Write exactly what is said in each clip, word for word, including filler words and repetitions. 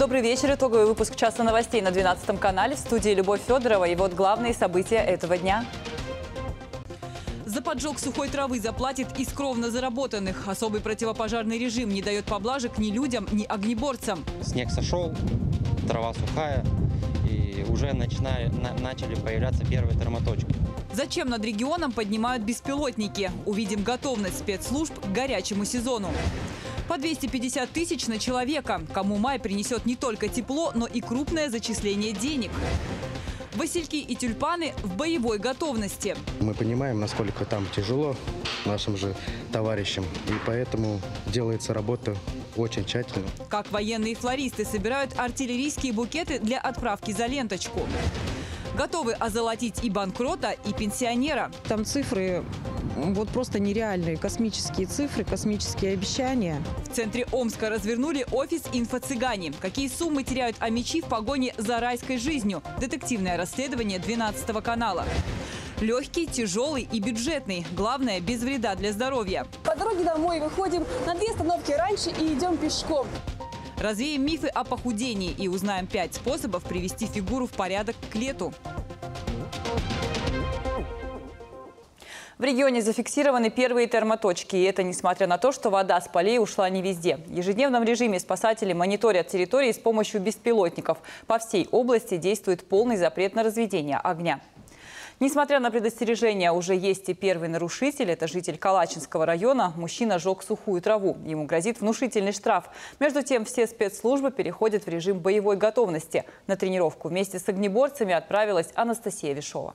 Добрый вечер. Итоговый выпуск «Часа новостей» на двенадцатом канале. В студии Любовь Федорова. И вот главные события этого дня. За поджог сухой травы заплатит из кровно заработанных. Особый противопожарный режим не дает поблажек ни людям, ни огнеборцам. Снег сошел, трава сухая, и уже начинали, на, начали появляться первые термоточки. Зачем над регионом поднимают беспилотники? Увидим готовность спецслужб к горячему сезону. По двести пятьдесят тысяч на человека. Кому май принесет не только тепло, но и крупное зачисление денег. Васильки и тюльпаны в боевой готовности. Мы понимаем, насколько там тяжело нашим же товарищам, и поэтому делается работа очень тщательно. Как военные флористы собирают артиллерийские букеты для отправки за ленточку. Готовы озолотить и банкрота, и пенсионера. Там цифры вот просто нереальные. Космические цифры, космические обещания. В центре Омска развернули офис «Инфо-цыгане». Какие суммы теряют омичи в погоне за райской жизнью? Детективное расследование двенадцатого канала. Легкий, тяжелый и бюджетный. Главное, без вреда для здоровья. По дороге домой выходим на две остановки раньше и идем пешком. Развеем мифы о похудении и узнаем пять способов привести фигуру в порядок к лету. В регионе зафиксированы первые термоточки, и это несмотря на то, что вода с полей ушла не везде. В ежедневном режиме спасатели мониторят территории с помощью беспилотников. По всей области действует полный запрет на разведение огня. Несмотря на предостережение, уже есть и первый нарушитель. Это житель Калачинского района. Мужчина жег сухую траву. Ему грозит внушительный штраф. Между тем, все спецслужбы переходят в режим боевой готовности. На тренировку вместе с огнеборцами отправилась Анастасия Вишова.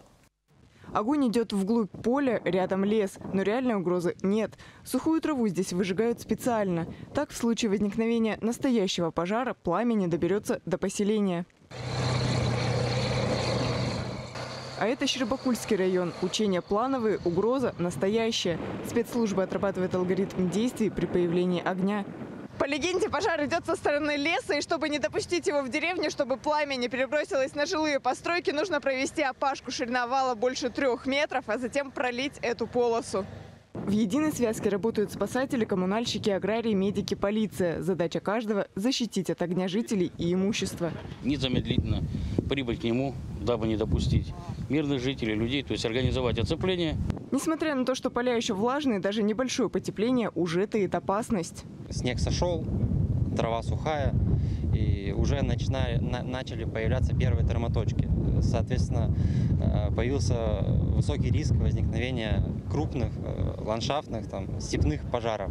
Огонь идет вглубь поля, рядом лес, но реальной угрозы нет. Сухую траву здесь выжигают специально. Так, в случае возникновения настоящего пожара, пламя не доберется до поселения. А это Щербакульский район. Учения плановые, угроза настоящая. Спецслужба отрабатывает алгоритм действий при появлении огня. По легенде, пожар идет со стороны леса, и чтобы не допустить его в деревню, чтобы пламя не перебросилось на жилые постройки, нужно провести опашку. Ширина вала больше трех метров, а затем пролить эту полосу. В единой связке работают спасатели, коммунальщики, аграрии, медики, полиция. Задача каждого – защитить от огня жителей и имущества. Незамедлительно прибыть к нему, дабы не допустить мирных жителей, людей, то есть организовать оцепление. Несмотря на то, что поля еще влажные, даже небольшое потепление уже таит опасность. Снег сошел, трава сухая, и уже начинали, на, начали появляться первые термоточки. Соответственно, появился высокий риск возникновения крупных ландшафтных, там, степных пожаров.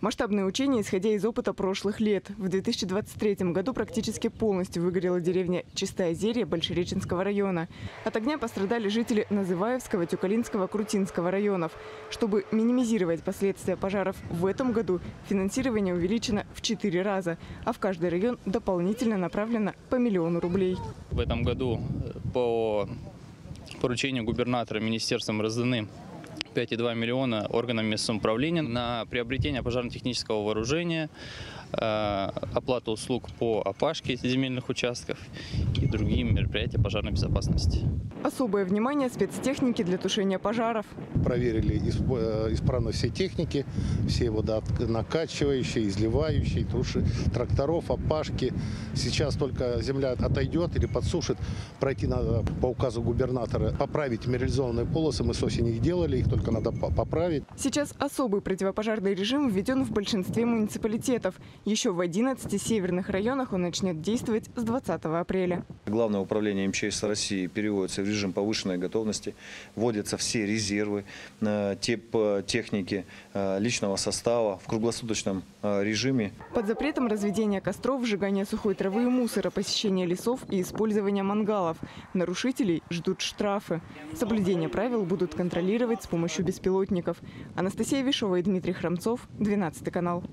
Масштабные учения, исходя из опыта прошлых лет. В две тысячи двадцать третьем году практически полностью выгорела деревня Чистое Зерье Большереченского района. От огня пострадали жители Называевского, Тюкалинского, Крутинского районов. Чтобы минимизировать последствия пожаров, в этом году финансирование увеличено в четыре раза, а в каждый район дополнительно направлено по миллиону рублей. В этом году по поручению губернатора министерством разданы пять и две десятых миллиона органам местного управления на приобретение пожарно-технического вооружения, оплату услуг по опашке земельных участков и другие мероприятия пожарной безопасности. Особое внимание спецтехники для тушения пожаров. Проверили исправность всей техники, все водонакачивающие, изливающие, туши, тракторов, опашки. Сейчас только земля отойдет или подсушит. Пройти надо по указу губернатора, поправить мерилизованные полосы. Мы с осени их делали, их только надо поправить. Сейчас особый противопожарный режим введен в большинстве муниципалитетов. Еще в одиннадцати северных районах он начнет действовать с двадцатого апреля. Главное управление МЧС России переводится в режим повышенной готовности. Вводятся все резервы, техники личного состава в круглосуточном режиме. Под запретом разведения костров, сжигания сухой травы и мусора, посещения лесов и использования мангалов. Нарушителей ждут штрафы. Соблюдение правил будут контролировать с помощью беспилотников. Анастасия Вишова и Дмитрий Храмцов, двенадцатый канал.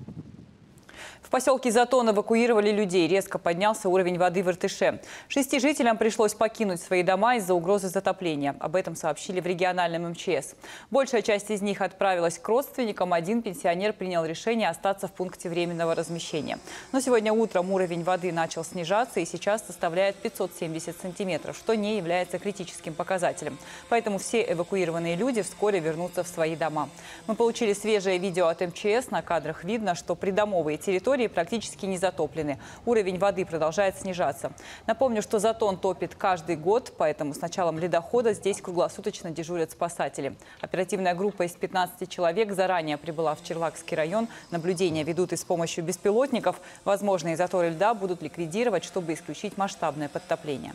В поселке Затон эвакуировали людей. Резко поднялся уровень воды в Иртыше. Шести жителям пришлось покинуть свои дома из-за угрозы затопления. Об этом сообщили в региональном МЧС. Большая часть из них отправилась к родственникам. Один пенсионер принял решение остаться в пункте временного размещения. Но сегодня утром уровень воды начал снижаться и сейчас составляет пятьсот семьдесят сантиметров, что не является критическим показателем. Поэтому все эвакуированные люди вскоре вернутся в свои дома. Мы получили свежее видео от МЧС. На кадрах видно, что придомовые территории территории практически не затоплены. Уровень воды продолжает снижаться. Напомню, что Затон топит каждый год, поэтому с началом ледохода здесь круглосуточно дежурят спасатели. Оперативная группа из пятнадцати человек заранее прибыла в Черлакский район. Наблюдения ведут и с помощью беспилотников. Возможные заторы льда будут ликвидировать, чтобы исключить масштабное подтопление.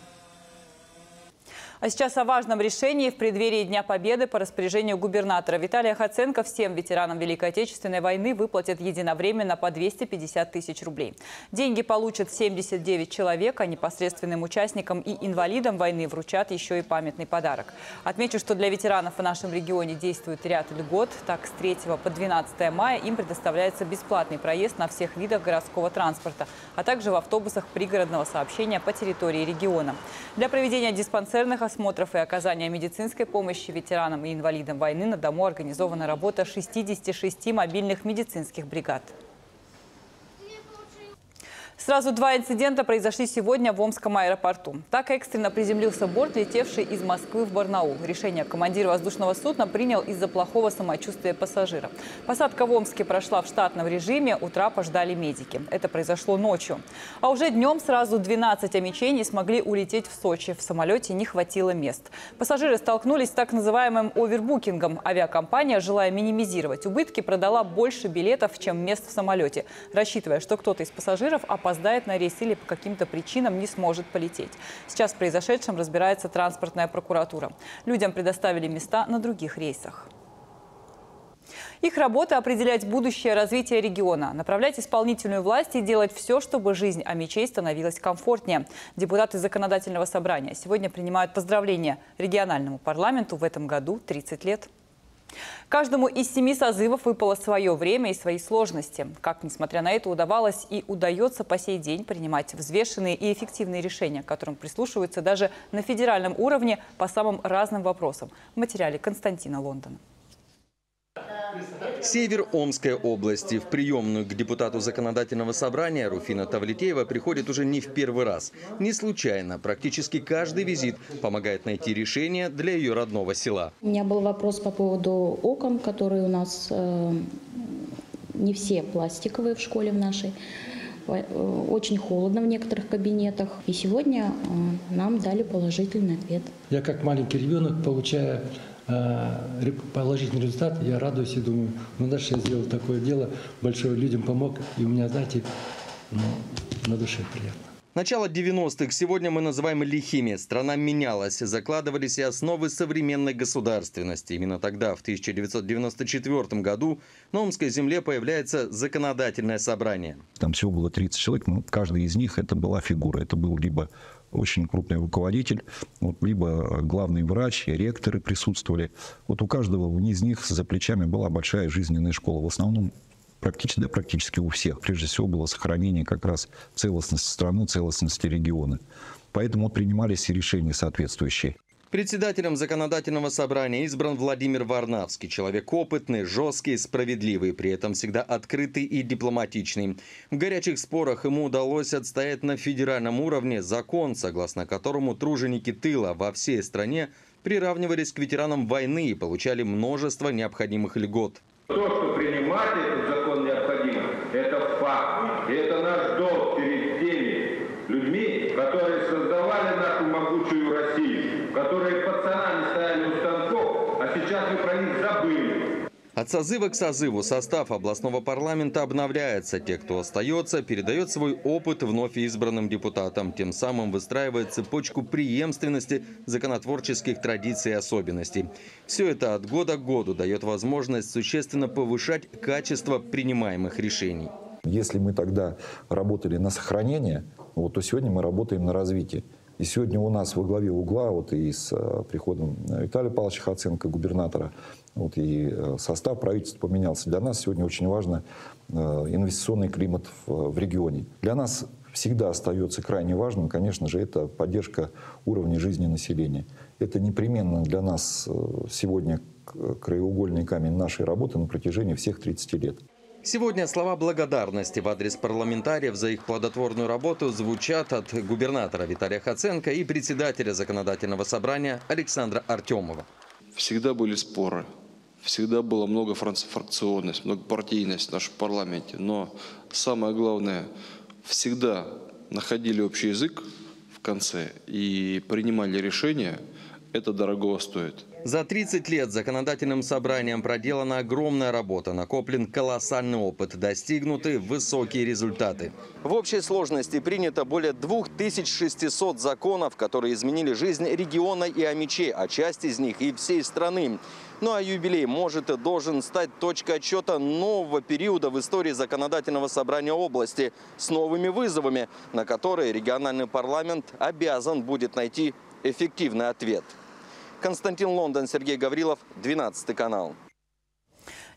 А сейчас о важном решении. В преддверии Дня Победы по распоряжению губернатора Виталия Хоценко всем ветеранам Великой Отечественной войны выплатят единовременно по двести пятьдесят тысяч рублей. Деньги получат семьдесят девять человек, а непосредственным участникам и инвалидам войны вручат еще и памятный подарок. Отмечу, что для ветеранов в нашем регионе действует ряд льгот. Так, с третьего по двенадцатое мая им предоставляется бесплатный проезд на всех видах городского транспорта, а также в автобусах пригородного сообщения по территории региона. Для проведения диспансерных осмотров и оказания медицинской помощи ветеранам и инвалидам войны на дому организована работа шестидесяти шести мобильных медицинских бригад. Сразу два инцидента произошли сегодня в Омском аэропорту. Так экстренно приземлился борт, летевший из Москвы в Барнаул. Решение командир воздушного судна принял из-за плохого самочувствия пассажира. Посадка в Омске прошла в штатном режиме, у трапа ждали медики. Это произошло ночью. А уже днем сразу двенадцать омичей не смогли улететь в Сочи. В самолете не хватило мест. Пассажиры столкнулись с так называемым овербукингом. Авиакомпания, желая минимизировать убытки, продала больше билетов, чем мест в самолете, рассчитывая, что кто-то из пассажиров опоздал на рейс или по каким-то причинам не сможет полететь. Сейчас в произошедшем разбирается транспортная прокуратура. Людям предоставили места на других рейсах. Их работа – определять будущее развитие региона, направлять исполнительную власть и делать все, чтобы жизнь омичей становилась комфортнее. Депутаты Законодательного собрания сегодня принимают поздравления региональному парламенту. В этом году тридцать лет. Каждому из семи созывов выпало свое время и свои сложности. Как, несмотря на это, удавалось и удается по сей день принимать взвешенные и эффективные решения, к которым прислушиваются даже на федеральном уровне по самым разным вопросам. В материале Константина Лондона. Север Омской области. В приемную к депутату Законодательного собрания Руфина Тавлетеева приходит уже не в первый раз. Не случайно. Практически каждый визит помогает найти решение для ее родного села. У меня был вопрос по поводу окон, которые у нас э, не все пластиковые в школе в нашей. Очень холодно в некоторых кабинетах. И сегодня э, нам дали положительный ответ. Я как маленький ребенок, получая положительный результат, я радуюсь и думаю, ну дальше я сделал такое дело, большое, людям помог, и у меня, знаете, ну, на душе приятно. Начало девяностых сегодня мы называем лихими. Страна менялась, закладывались и основы современной государственности. Именно тогда, в тысяча девятьсот девяносто четвёртом году, на Омской земле появляется законодательное собрание. Там всего было тридцать человек, но каждый из них это была фигура. Это был либо очень крупный руководитель, вот, либо главный врач, ректоры присутствовали. Вот у каждого из них за плечами была большая жизненная школа. В основном практически, да, практически у всех. Прежде всего было сохранение как раз целостности страны, целостности региона. Поэтому принимались и решения соответствующие. Председателем Законодательного собрания избран Владимир Варнавский. Человек опытный, жесткий, справедливый, при этом всегда открытый и дипломатичный. В горячих спорах ему удалось отстоять на федеральном уровне закон, согласно которому труженики тыла во всей стране приравнивались к ветеранам войны и получали множество необходимых льгот. То, что принимать этот закон необходимо, это факт. И это наш долг перед теми людьми, которые создавали нашу могучую Россию, которые пацанами стояли у станков, а сейчас мы про них забыли. От созыва к созыву состав областного парламента обновляется. Те, кто остается, передает свой опыт вновь избранным депутатам. Тем самым выстраивает цепочку преемственности законотворческих традиций и особенностей. Все это от года к году дает возможность существенно повышать качество принимаемых решений. Если мы тогда работали на сохранение, вот, то сегодня мы работаем на развитие. И сегодня у нас во главе угла, вот и с приходом Виталия Павловича Хоценко, губернатора, вот и состав правительства поменялся. Для нас сегодня очень важен инвестиционный климат в, в регионе. Для нас всегда остается крайне важным, конечно же, это поддержка уровня жизни населения. Это непременно для нас сегодня краеугольный камень нашей работы на протяжении всех тридцати лет. Сегодня слова благодарности в адрес парламентариев за их плодотворную работу звучат от губернатора Виталия Хоценко и председателя Законодательного собрания Александра Артемова. Всегда были споры, всегда было много фракционность, многопартийность в нашем парламенте. Но самое главное, всегда находили общий язык в конце и принимали решения. Это дорого стоит. За тридцать лет законодательным собранием проделана огромная работа, накоплен колоссальный опыт, достигнуты высокие результаты. В общей сложности принято более двух тысяч шестисот законов, которые изменили жизнь региона и Омичей, а часть из них и всей страны. Ну а юбилей может и должен стать точкой отсчета нового периода в истории законодательного собрания области с новыми вызовами, на которые региональный парламент обязан будет найти эффективный ответ. Константин Лондон, Сергей Гаврилов, двенадцатый канал.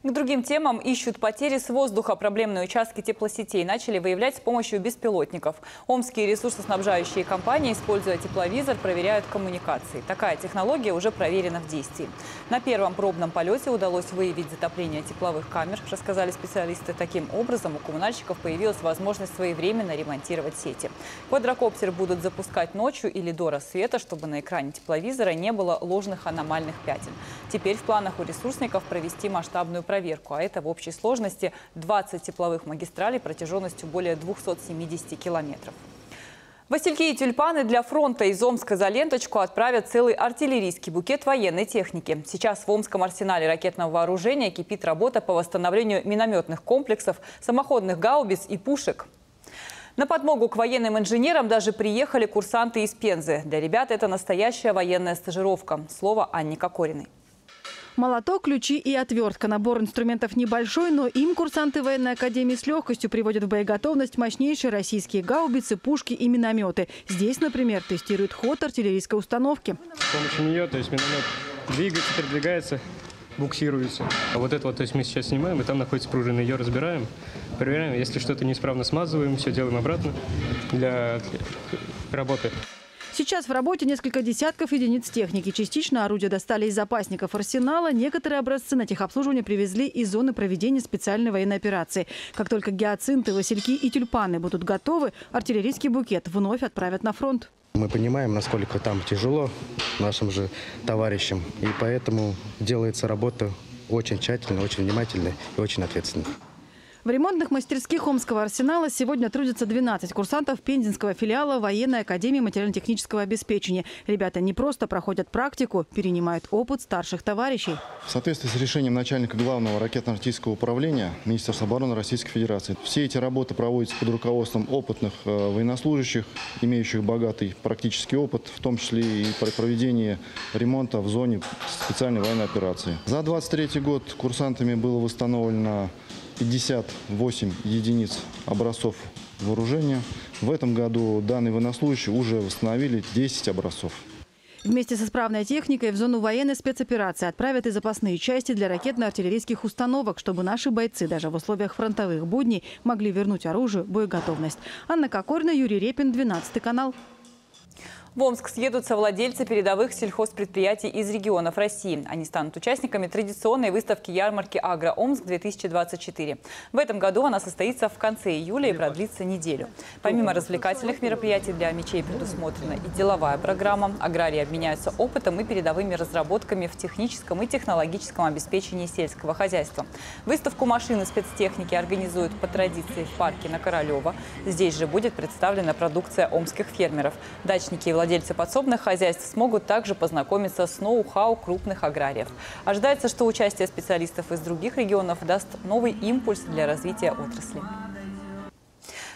К другим темам: ищут потери с воздуха. Проблемные участки теплосетей начали выявлять с помощью беспилотников. Омские ресурсоснабжающие компании, используя тепловизор, проверяют коммуникации. Такая технология уже проверена в действии. На первом пробном полете удалось выявить затопление тепловых камер, рассказали специалисты. Таким образом, у коммунальщиков появилась возможность своевременно ремонтировать сети. Квадрокоптер будут запускать ночью или до рассвета, чтобы на экране тепловизора не было ложных аномальных пятен. Теперь в планах у ресурсников провести масштабную проверку, а это в общей сложности двадцать тепловых магистралей протяженностью более двухсот семидесяти километров. Васильки и тюльпаны для фронта. Из Омска за ленточку отправят целый артиллерийский букет военной техники. Сейчас в Омском арсенале ракетного вооружения кипит работа по восстановлению минометных комплексов, самоходных гаубиц и пушек. На подмогу к военным инженерам даже приехали курсанты из Пензы. Для ребят это настоящая военная стажировка. Слово Анне Кокориной. Молоток, ключи и отвертка. Набор инструментов небольшой, но им курсанты военной академии с легкостью приводят в боеготовность мощнейшие российские гаубицы, пушки и минометы. Здесь, например, тестируют ход артиллерийской установки. С помощью нее, то есть миномет двигается, передвигается, буксируется. А вот это вот, то есть мы сейчас снимаем, и там находится пружина, ее разбираем, проверяем. Если что-то неисправно, смазываем, все делаем обратно для работы. Сейчас в работе несколько десятков единиц техники. Частично орудия достали из запасников арсенала. Некоторые образцы на техобслуживание привезли из зоны проведения специальной военной операции. Как только гиацинты, васильки и тюльпаны будут готовы, артиллерийский букет вновь отправят на фронт. Мы понимаем, насколько там тяжело нашим же товарищам. И поэтому делается работа очень тщательно, очень внимательно и очень ответственно. В ремонтных мастерских Омского арсенала сегодня трудятся двенадцать курсантов Пензенского филиала военной академии материально-технического обеспечения. Ребята не просто проходят практику, перенимают опыт старших товарищей. В соответствии с решением начальника главного ракетно-артиллерийского управления Министерства обороны Российской Федерации, все эти работы проводятся под руководством опытных военнослужащих, имеющих богатый практический опыт, в том числе и при проведении ремонта в зоне специальной военной операции. За двадцать третий год курсантами было восстановлено пятьдесят восемь единиц образцов вооружения. В этом году данные военнослужащие уже восстановили десять образцов. Вместе с исправной техникой в зону военной спецоперации отправят и запасные части для ракетно-артиллерийских установок, чтобы наши бойцы даже в условиях фронтовых будней могли вернуть оружию боеготовность. Анна Кокорина, Юрий Репин, двенадцатый канал. В Омск съедутся владельцы передовых сельхозпредприятий из регионов России. Они станут участниками традиционной выставки-ярмарки «Агро-Омск-две тысячи двадцать четыре». В этом году она состоится в конце июля и продлится неделю. Помимо развлекательных мероприятий для омичей предусмотрена и деловая программа. Аграрии обменяются опытом и передовыми разработками в техническом и технологическом обеспечении сельского хозяйства. Выставку машин и спецтехники организуют по традиции в парке на Королёва. Здесь же будет представлена продукция омских фермеров. Дачники и владельцы Владельцы подсобных хозяйств смогут также познакомиться с ноу-хау крупных аграриев. Ожидается, что участие специалистов из других регионов даст новый импульс для развития отрасли.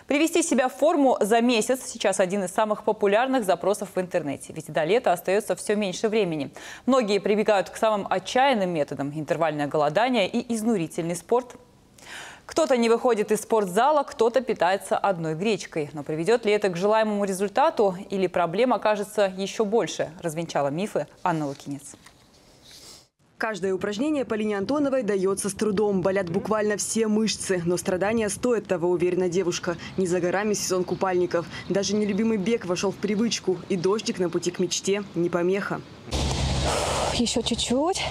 Привести себя в форму за месяц – сейчас один из самых популярных запросов в интернете. Ведь до лета остается все меньше времени. Многие прибегают к самым отчаянным методам – интервальное голодание и изнурительный спорт. – Кто-то не выходит из спортзала, кто-то питается одной гречкой. Но приведет ли это к желаемому результату или проблема окажется еще больше, развенчала мифы Анна Лукинец. Каждое упражнение Полине Антоновой дается с трудом. Болят буквально все мышцы. Но страдания стоят того, уверена девушка. Не за горами сезон купальников. Даже нелюбимый бег вошел в привычку. И дождик на пути к мечте не помеха. Еще чуть-чуть.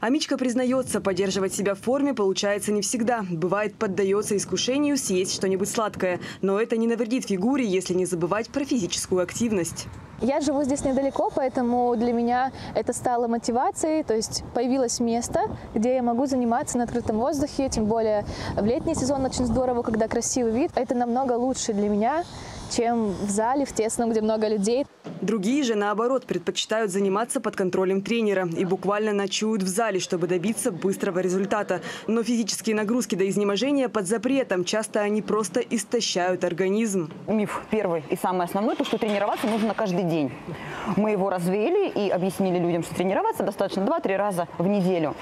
Амичка признается, поддерживать себя в форме получается не всегда. Бывает, поддается искушению съесть что-нибудь сладкое. Но это не навредит фигуре, если не забывать про физическую активность. Я живу здесь недалеко, поэтому для меня это стало мотивацией. То есть появилось место, где я могу заниматься на открытом воздухе. Тем более в летний сезон очень здорово, когда красивый вид. Это намного лучше для меня, чем в зале, в тесном, где много людей. Другие же, наоборот, предпочитают заниматься под контролем тренера и буквально ночуют в зале, чтобы добиться быстрого результата. Но физические нагрузки до изнеможения под запретом. Часто они просто истощают организм. Миф первый и самый основной – то, что тренироваться нужно каждый день. Мы его развеяли и объяснили людям, что тренироваться достаточно два-три раза в неделю.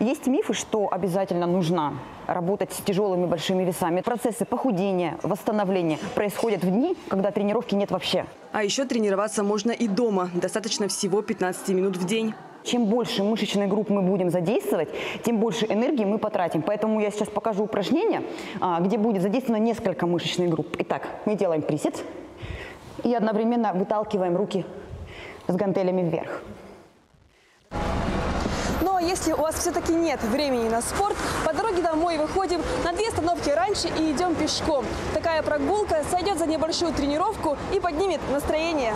Есть мифы, что обязательно нужно работать с тяжелыми большими весами. Процессы похудения, восстановления происходят в дни, когда тренировки нет вообще. А еще тренироваться можно и дома. Достаточно всего пятнадцати минут в день. Чем больше мышечных групп мы будем задействовать, тем больше энергии мы потратим. Поэтому я сейчас покажу упражнение, где будет задействовано несколько мышечных групп. Итак, мы делаем присед и одновременно выталкиваем руки с гантелями вверх. Но если у вас все-таки нет времени на спорт, по дороге домой выходим на две остановки раньше и идем пешком. Такая прогулка сойдет за небольшую тренировку и поднимет настроение.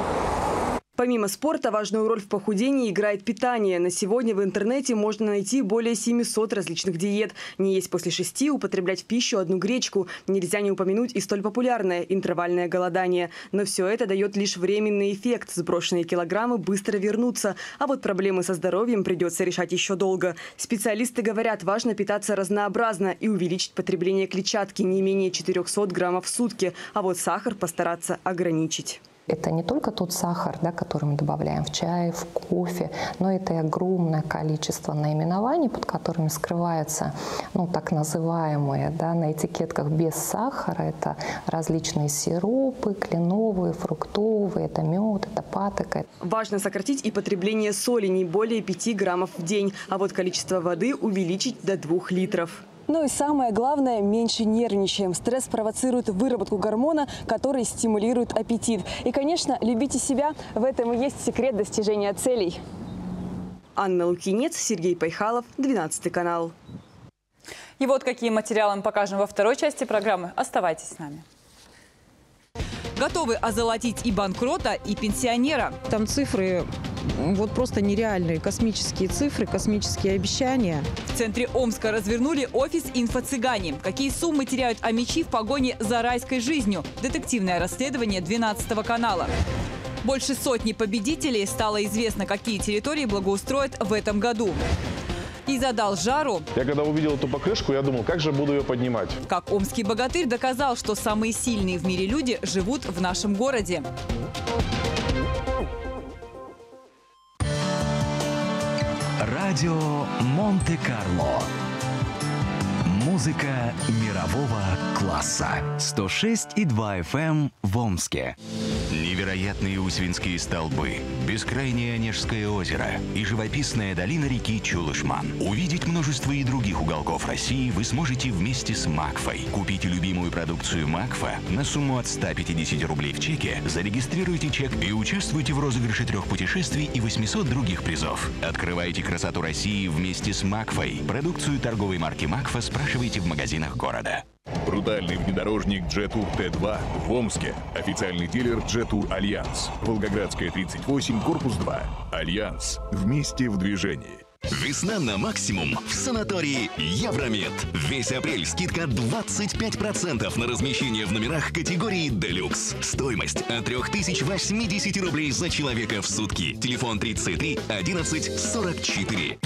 Помимо спорта, важную роль в похудении играет питание. На сегодня в интернете можно найти более семисот различных диет. Не есть после шести, употреблять в пищу одну гречку. Нельзя не упомянуть и столь популярное интервальное голодание. Но все это дает лишь временный эффект. Сброшенные килограммы быстро вернутся. А вот проблемы со здоровьем придется решать еще долго. Специалисты говорят, важно питаться разнообразно и увеличить потребление клетчатки не менее четырёхсот граммов в сутки. А вот сахар постараться ограничить. Это не только тот сахар, да, который мы добавляем в чай, в кофе, но это и огромное количество наименований, под которыми скрываются, ну, так называемые, да, на этикетках без сахара. Это различные сиропы, кленовые, фруктовые, это мед, это патока. Важно сократить и потребление соли не более пяти граммов в день, а вот количество воды увеличить до двух литров. Ну и самое главное, меньше нервничаем. Стресс провоцирует выработку гормона, который стимулирует аппетит. И, конечно, любите себя. В этом и есть секрет достижения целей. Анна Лукинец, Сергей Пайхалов, двенадцатый канал. И вот какие материалы мы покажем во второй части программы. Оставайтесь с нами. Готовы озолотить и банкрота, и пенсионера. Там цифры... Вот просто нереальные космические цифры, космические обещания. В центре Омска развернули офис «Инфо-цыгане». Какие суммы теряют омичи в погоне за райской жизнью? Детективное расследование двенадцатого канала. Больше сотни победителей стало известно, какие территории благоустроят в этом году. И задал жару. Я когда увидел эту покрышку, я думал, как же буду ее поднимать. Как омский богатырь доказал, что самые сильные в мире люди живут в нашем городе. Радио Монте-Карло. Музыка мирового класса. сто шесть и два эф эм в Омске. Невероятные Усвинские столбы, бескрайнее Онежское озеро и живописная долина реки Чулышман. Увидеть множество и других уголков России вы сможете вместе с Макфой. Купите любимую продукцию Макфа на сумму от ста пятидесяти рублей в чеке, зарегистрируйте чек и участвуйте в розыгрыше трех путешествий и восьмисот других призов. Открывайте красоту России вместе с Макфой. Продукцию торговой марки Макфа спрашивайте в магазинах города. Брутальный внедорожник «Джетур Т два» в Омске. Официальный дилер «Джетур Альянс». Волгоградская, тридцать восемь, корпус два. Альянс. Вместе в движении. Весна на максимум в санатории «Евромед». Весь апрель скидка двадцать пять процентов на размещение в номерах категории «Делюкс». Стоимость от трёх тысяч восьмидесяти рублей за человека в сутки. Телефон тридцать три одиннадцать сорок четыре.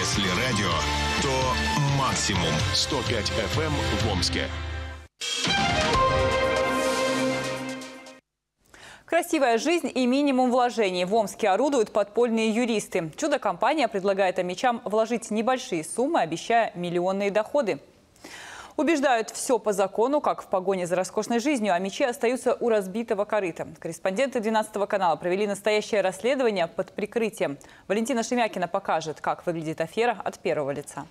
Если радио, то максимум сто пять эф эм в Омске. Красивая жизнь и минимум вложений. В Омске орудуют подпольные юристы. Чудо-компания предлагает омичам вложить небольшие суммы, обещая миллионные доходы. Убеждают, все по закону, как в погоне за роскошной жизнью, а омичи остаются у разбитого корыта. Корреспонденты двенадцатого канала провели настоящее расследование под прикрытием. Валентина Шемякина покажет, как выглядит афера от первого лица.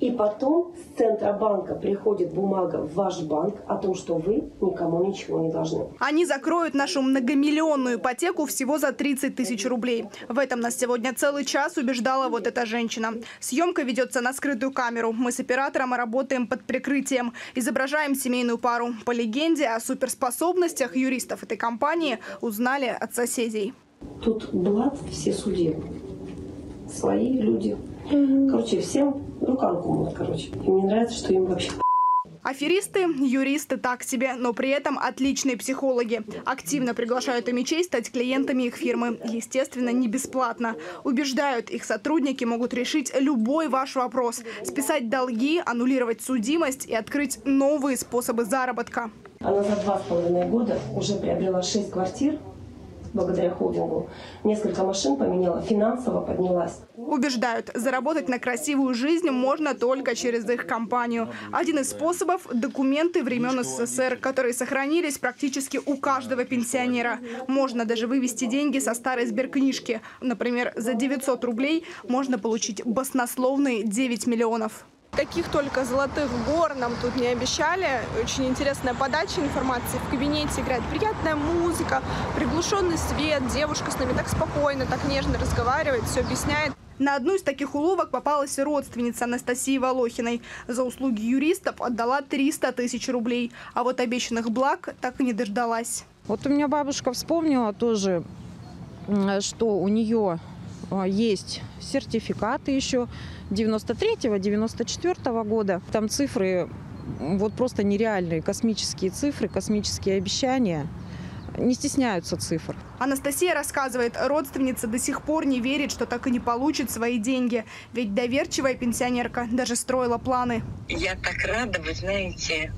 И потом с Центробанка приходит бумага в ваш банк о том, что вы никому ничего не должны. Они закроют нашу многомиллионную ипотеку всего за тридцать тысяч рублей. В этом нас сегодня целый час убеждала вот эта женщина. Съемка ведется на скрытую камеру. Мы с оператором работаем под прикрытием. Изображаем семейную пару. По легенде, о суперспособностях юристов этой компании узнали от соседей. Тут блат все судебные. Свои люди. Короче, всем руканку мут, короче. И мне нравится, что им вообще... Аферисты, юристы так себе, но при этом отличные психологи. Активно приглашают имичей стать клиентами их фирмы. Естественно, не бесплатно. Убеждают, их сотрудники могут решить любой ваш вопрос. Списать долги, аннулировать судимость и открыть новые способы заработка. Она за два с половиной года уже приобрела шесть квартир. Благодаря холдингу. Несколько машин поменяла, финансово поднялась. Убеждают, заработать на красивую жизнь можно только через их компанию. Один из способов – документы времен СССР, которые сохранились практически у каждого пенсионера. Можно даже вывести деньги со старой сберкнижки. Например, за девятьсот рублей можно получить баснословные девять миллионов. Каких только золотых гор нам тут не обещали. Очень интересная подача информации. В кабинете играет приятная музыка, приглушенный свет. Девушка с нами так спокойно, так нежно разговаривает, все объясняет. На одну из таких уловок попалась родственница Анастасии Волохиной. За услуги юристов отдала триста тысяч рублей. А вот обещанных благ так и не дождалась. Вот у меня бабушка вспомнила тоже, что у нее... есть сертификаты еще девяносто третьего — девяносто четвёртого года. Там цифры вот просто нереальные, космические цифры, космические обещания. Не стесняются цифр. Анастасия рассказывает, родственница до сих пор не верит, что так и не получит свои деньги. Ведь доверчивая пенсионерка даже строила планы. Я так рада, вы знаете,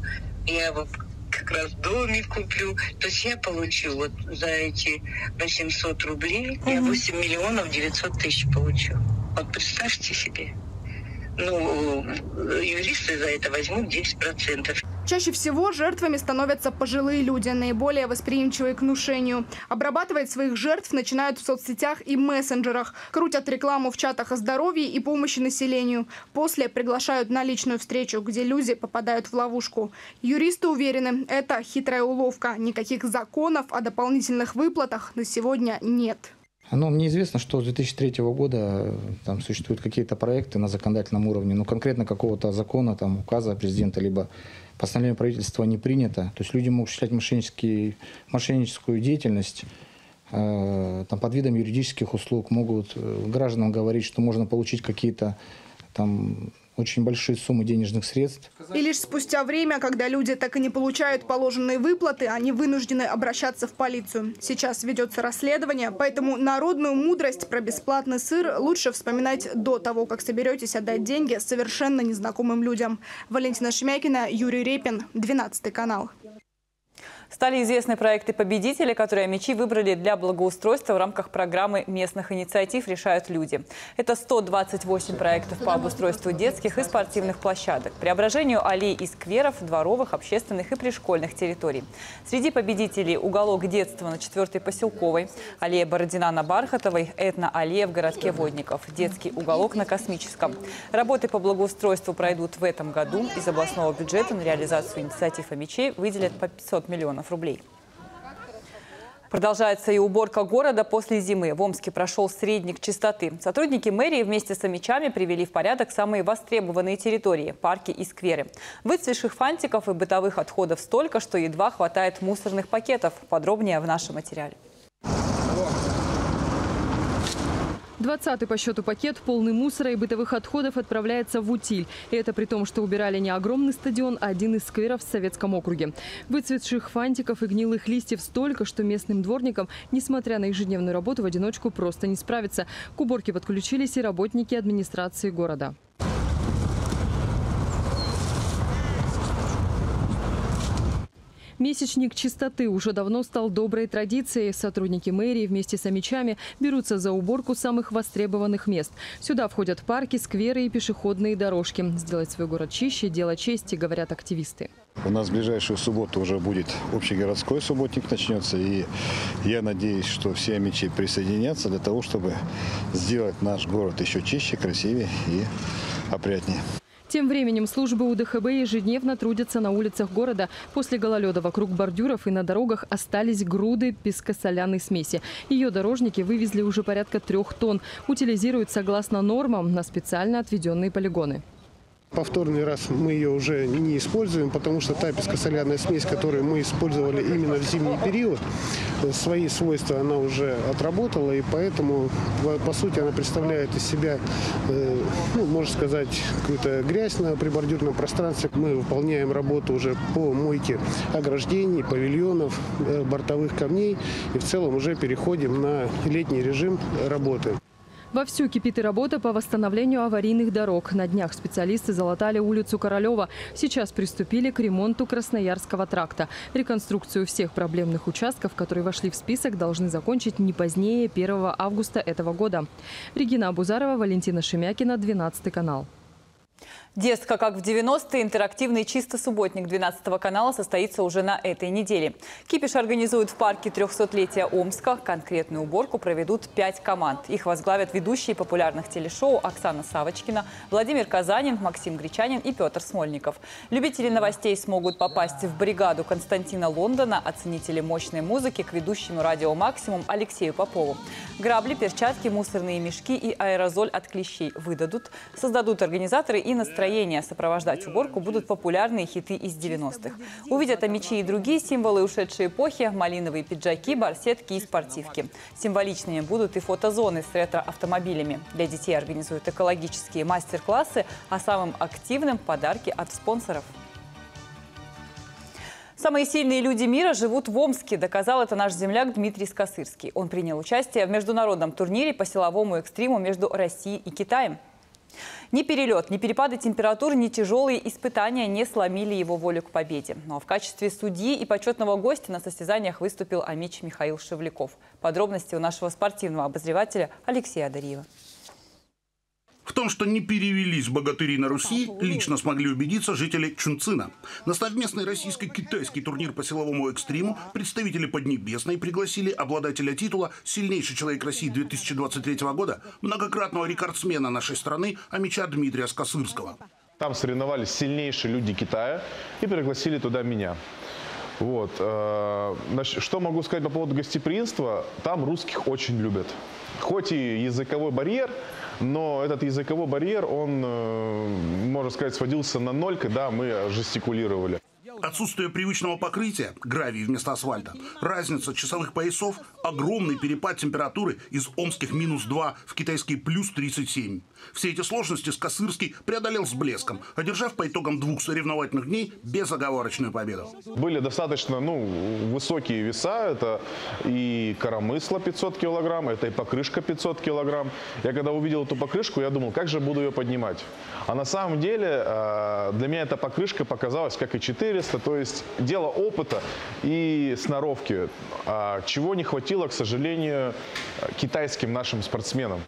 я вот... как раз домик куплю. То есть я получу вот за эти восемьсот рублей, угу. Я восемь миллионов девятьсот тысяч получу. Вот представьте себе. Ну, юристы за это возьмут десять процентов. Чаще всего жертвами становятся пожилые люди, наиболее восприимчивые к внушению. Обрабатывать своих жертв начинают в соцсетях и мессенджерах. Крутят рекламу в чатах о здоровье и помощи населению. После приглашают на личную встречу, где люди попадают в ловушку. Юристы уверены, это хитрая уловка. Никаких законов о дополнительных выплатах на сегодня нет. Ну, мне известно, что с две тысячи третьего года там существуют какие-то проекты на законодательном уровне, но конкретно какого-то закона, там, указа президента, либо постановления правительства не принято. То есть люди могут осуществлять мошеннические, мошенническую деятельность э, там, под видом юридических услуг, могут гражданам говорить, что можно получить какие-то там... очень большие суммы денежных средств. И лишь спустя время, когда люди так и не получают положенные выплаты, они вынуждены обращаться в полицию. Сейчас ведется расследование, поэтому народную мудрость про бесплатный сыр лучше вспоминать до того, как соберетесь отдать деньги совершенно незнакомым людям. Валентина Шемякина, Юрий Репин, двенадцатый канал. Стали известны проекты победителей, которые омичи выбрали для благоустройства в рамках программы местных инициатив «Решают люди». Это сто двадцать восемь проектов по обустройству детских и спортивных площадок, преображению аллей и скверов, дворовых, общественных и пришкольных территорий. Среди победителей уголок детства на четвёртой Поселковой, аллея Бородина на Бархатовой, этно-аллея в городке Водников, детский уголок на Космическом. Работы по благоустройству пройдут в этом году. Из областного бюджета на реализацию инициатив омичей выделят по пятьсот миллионов рублей. Продолжается и уборка города после зимы. В Омске прошел средник чистоты. Сотрудники мэрии вместе с омичами привели в порядок самые востребованные территории – парки и скверы. Выцветших фантиков и бытовых отходов столько, что едва хватает мусорных пакетов. Подробнее в нашем материале. двадцатый по счету пакет, полный мусора и бытовых отходов, отправляется в утиль. И это при том, что убирали не огромный стадион, а один из скверов в Советском округе. Выцветших фантиков и гнилых листьев столько, что местным дворникам, несмотря на ежедневную работу, в одиночку просто не справиться. К уборке подключились и работники администрации города. Месячник чистоты уже давно стал доброй традицией. Сотрудники мэрии вместе с омичами берутся за уборку самых востребованных мест. Сюда входят парки, скверы и пешеходные дорожки. Сделать свой город чище – дело чести, говорят активисты. У нас в ближайшую субботу уже будет общегородской субботник начнется. И я надеюсь, что все омичи присоединятся для того, чтобы сделать наш город еще чище, красивее и опрятнее. Тем временем службы У Дэ Ха Бэ ежедневно трудятся на улицах города. После гололеда вокруг бордюров и на дорогах остались груды песко-соляной смеси. Ее дорожники вывезли уже порядка трех тонн. Утилизируют согласно нормам на специально отведенные полигоны. Повторный раз мы ее уже не используем, потому что та песко-соляная смесь, которую мы использовали именно в зимний период, свои свойства она уже отработала, и поэтому, по сути, она представляет из себя, ну, можно сказать, какую-то грязь на прибордюрном пространстве. Мы выполняем работу уже по мойке ограждений, павильонов, бортовых камней, и в целом уже переходим на летний режим работы. Вовсю кипит и работа по восстановлению аварийных дорог. На днях специалисты залатали улицу Королева. Сейчас приступили к ремонту Красноярского тракта. Реконструкцию всех проблемных участков, которые вошли в список, должны закончить не позднее первого августа этого года. Регина Абузарова, Валентина Шемякина, двенадцатый канал. Детка, как в девяностые, интерактивный «Чисто субботник» двенадцатого канала состоится уже на этой неделе. Кипиш организуют в парке трехсотлетия Омска. Конкретную уборку проведут пять команд. Их возглавят ведущие популярных телешоу Оксана Савочкина, Владимир Казанин, Максим Гречанин и Петр Смольников. Любители новостей смогут попасть в бригаду Константина Лондона, оценители мощной музыки к ведущему «Радио Максимум» Алексею Попову. Грабли, перчатки, мусорные мешки и аэрозоль от клещей выдадут, создадут организаторы и настроение. Сопровождать уборку будут популярные хиты из девяностых. Увидят амичи и другие символы ушедшей эпохи, малиновые пиджаки, барсетки и спортивки. Символичными будут и фотозоны с ретро-автомобилями. Для детей организуют экологические мастер-классы, а самым активным – подарки от спонсоров. Самые сильные люди мира живут в Омске, доказал это наш земляк Дмитрий Скосырский. Он принял участие в международном турнире по силовому экстриму между Россией и Китаем. Ни перелет, ни перепады температур, ни тяжелые испытания не сломили его волю к победе. Ну а в качестве судьи и почетного гостя на состязаниях выступил амич Михаил Шевляков. Подробности у нашего спортивного обозревателя Алексея Адариева. В том, что не перевелись богатыри на Руси, лично смогли убедиться жители Чунцина. На совместный российско-китайский турнир по силовому экстриму представители Поднебесной пригласили обладателя титула «Сильнейший человек России» две тысячи двадцать третьего года, многократного рекордсмена нашей страны, амича Дмитрия Скосырского. Там соревновались сильнейшие люди Китая и пригласили туда меня. Вот. Что могу сказать по поводу гостеприимства? Там русских очень любят. Хоть и языковой барьер, но этот языковой барьер, он, можно сказать, сводился на ноль, когда мы жестикулировали. Отсутствие привычного покрытия, гравий вместо асфальта, разница часовых поясов, огромный перепад температуры из омских минус два в китайские плюс тридцать семь. Все эти сложности Скосырский преодолел с блеском, одержав по итогам двух соревновательных дней безоговорочную победу. Были достаточно ну, высокие веса, это и коромысло пятьсот килограмм, это и покрышка пятьсот килограмм. Я когда увидел эту покрышку, я думал, как же буду ее поднимать. А на самом деле для меня эта покрышка показалась как и четыре. То есть дело опыта и сноровки, чего не хватило, к сожалению, китайским нашим спортсменам.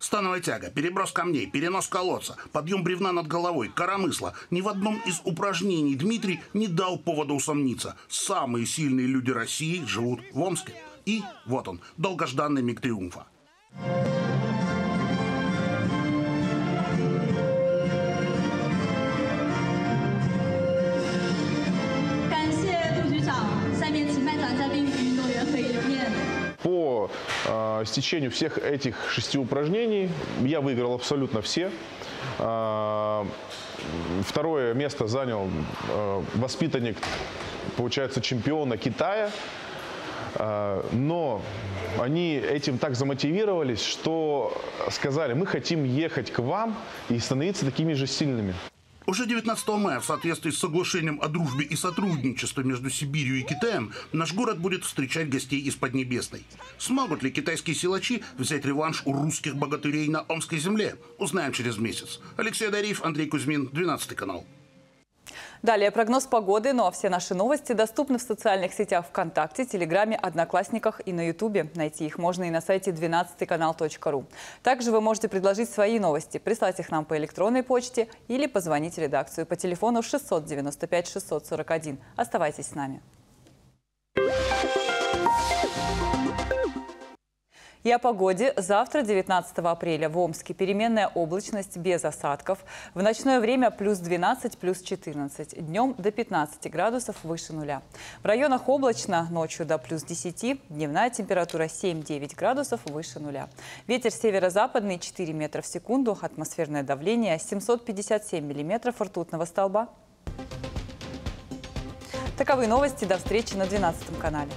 Становая тяга, переброс камней, перенос колодца, подъем бревна над головой, коромысло. Ни в одном из упражнений Дмитрий не дал повода усомниться. Самые сильные люди России живут в Омске. И вот он, долгожданный миг триумфа. По э, стечению всех этих шести упражнений я выиграл абсолютно все. Э, второе место занял э, воспитанник, получается, чемпиона Китая. Э, но они этим так замотивировались, что сказали, мы хотим ехать к вам и становиться такими же сильными. Уже девятнадцатого мая в соответствии с соглашением о дружбе и сотрудничестве между Сибирью и Китаем наш город будет встречать гостей из Поднебесной. Смогут ли китайские силачи взять реванш у русских богатырей на омской земле? Узнаем через месяц. Алексей Адариев, Андрей Кузьмин, двенадцатый канал. Далее прогноз погоды, ну а все наши новости доступны в социальных сетях ВКонтакте, Телеграме, Одноклассниках и на Ютубе. Найти их можно и на сайте двенадцатый канал точка ру. Также вы можете предложить свои новости, прислать их нам по электронной почте или позвонить в редакцию по телефону шестьсот девяносто пять шестьсот сорок один. Оставайтесь с нами. И о погоде. Завтра, девятнадцатого апреля, в Омске переменная облачность без осадков. В ночное время плюс двенадцать, плюс четырнадцать. Днем до пятнадцати градусов выше нуля. В районах облачно, ночью до плюс десяти. Дневная температура семь-девять градусов выше нуля. Ветер северо-западный четыре метра в секунду. Атмосферное давление семьсот пятьдесят семь миллиметров ртутного столба. Таковы новости. До встречи на двенадцатом канале.